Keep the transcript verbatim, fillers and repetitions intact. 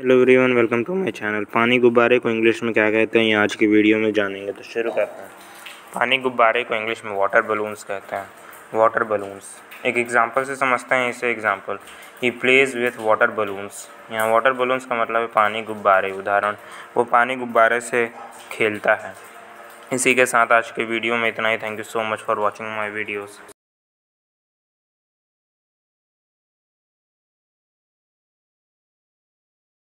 Hello everyone, welcome to my channel. पानी गुब्बारे को इंग्लिश में क्या कहते हैं ये आज की वीडियो में जानेंगे, तो शुरू करते हैं। पानी गुब्बारे को इंग्लिश में वाटर बलून्स कहते हैं। वाटर बलून्स एक एग्जांपल से समझते हैं इसे। Example, he plays with water balloons. यहाँ वाटर बलून्स का मतलब है पानी गुब्बारे। उदाहरण, वो पानी गुब्बारे से खेलता है। इसी के साथ आज के वीडियो में इतना ही। Thank you so much for watching my videos.